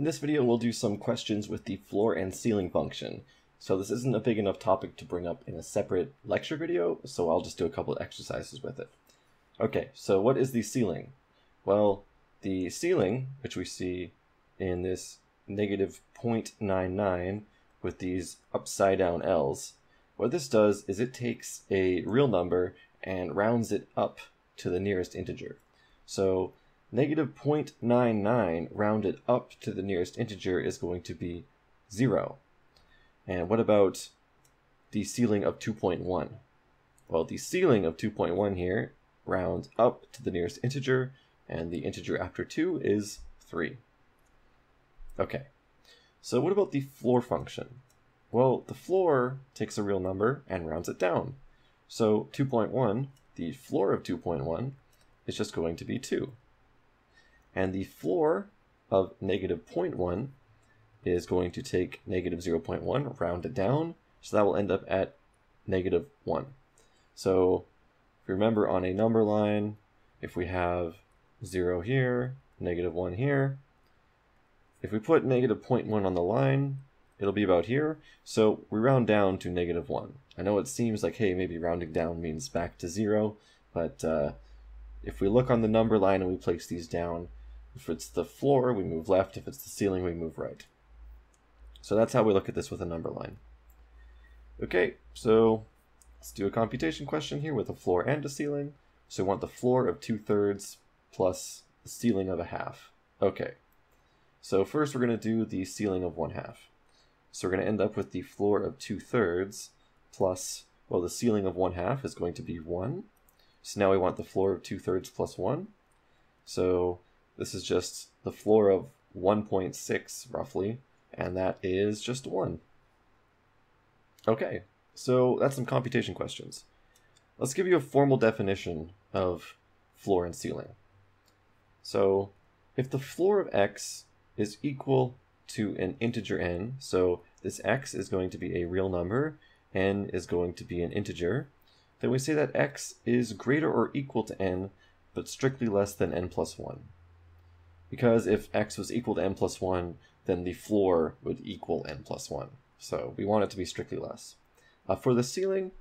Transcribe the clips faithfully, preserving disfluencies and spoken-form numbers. In this video, we'll do some questions with the floor and ceiling function. So this isn't a big enough topic to bring up in a separate lecture video, so I'll just do a couple of exercises with it. Okay, so what is the ceiling? Well, the ceiling, which we see in this negative zero point nine nine with these upside down L's, what this does is it takes a real number and rounds it up to the nearest integer. So negative zero point nine nine rounded up to the nearest integer is going to be zero. And what about the ceiling of two point one? Well, the ceiling of two point one here rounds up to the nearest integer, and the integer after two is three. Okay, so what about the floor function? Well, the floor takes a real number and rounds it down. So two point one, the floor of two point one, is just going to be two. And the floor of negative zero point one is going to take negative zero point one, round it down, so that will end up at negative one. So if you remember on a number line, if we have zero here, negative one here, if we put negative zero point one on the line, it'll be about here, so we round down to negative one. I know it seems like, hey, maybe rounding down means back to zero, but uh, if we look on the number line and we place these down, if it's the floor, we move left. If it's the ceiling, we move right. So that's how we look at this with a number line. Okay, so let's do a computation question here with a floor and a ceiling. So we want the floor of two thirds plus the ceiling of a half. Okay, so first we're going to do the ceiling of one half. So we're going to end up with the floor of two thirds plus, well, the ceiling of one half is going to be one. So now we want the floor of two thirds plus one. So this is just the floor of one point six, roughly, and that is just one. Okay, so that's some computation questions. Let's give you a formal definition of floor and ceiling. So if the floor of x is equal to an integer n, so this x is going to be a real number, n is going to be an integer, then we say that x is greater or equal to n, but strictly less than n plus one. Because if x was equal to n plus one, then the floor would equal n plus one. So we want it to be strictly less. Uh, for the ceiling,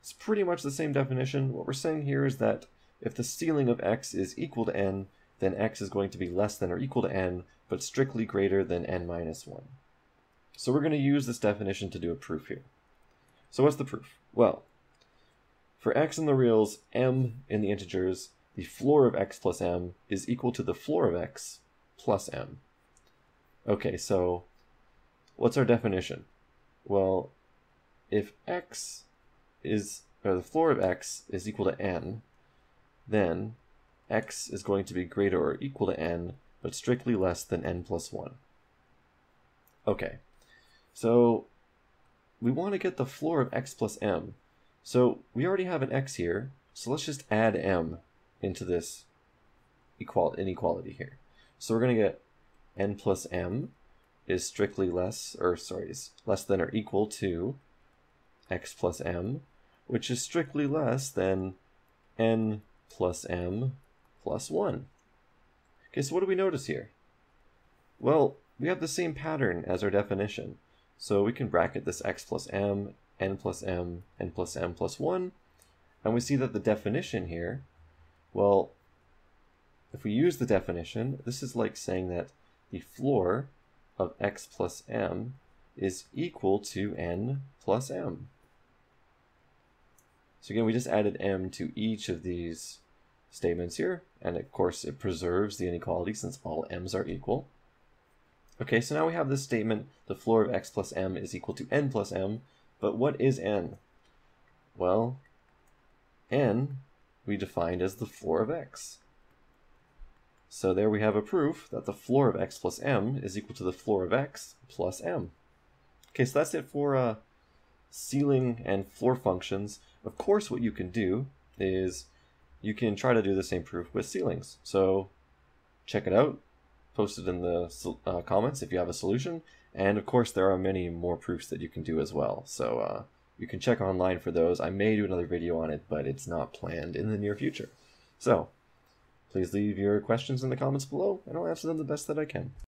it's pretty much the same definition. What we're saying here is that if the ceiling of x is equal to n, then x is going to be less than or equal to n, but strictly greater than n minus one. So we're going to use this definition to do a proof here. So what's the proof? Well, for x in the reals, m in the integers, the floor of x plus m is equal to the floor of x plus m. Okay, so what's our definition? Well, if x is, or the floor of x is equal to n, then x is going to be greater or equal to n, but strictly less than n plus one. Okay, so we want to get the floor of x plus m. So we already have an x here, so let's just add m into this inequality here. So we're going to get n plus m is strictly less, or sorry, is less than or equal to x plus m, which is strictly less than n plus m plus one. Okay, so what do we notice here? Well, we have the same pattern as our definition. So we can bracket this x plus m, n plus m, n plus m plus one, and we see that the definition here, well, if we use the definition, this is like saying that the floor of x plus m is equal to n plus m. So again, we just added m to each of these statements here, and of course it preserves the inequality since all m's are equal. Okay, so now we have this statement, the floor of x plus m is equal to n plus m, but what is n? Well, n we defined as the floor of x. So there we have a proof that the floor of x plus m is equal to the floor of x plus m. Okay, so that's it for uh, ceiling and floor functions. Of course, what you can do is you can try to do the same proof with ceilings. So check it out, post it in the uh, comments if you have a solution. And of course, there are many more proofs that you can do as well. So uh, you can check online for those. I may do another video on it, but it's not planned in the near future. So please leave your questions in the comments below, and I'll answer them the best that I can.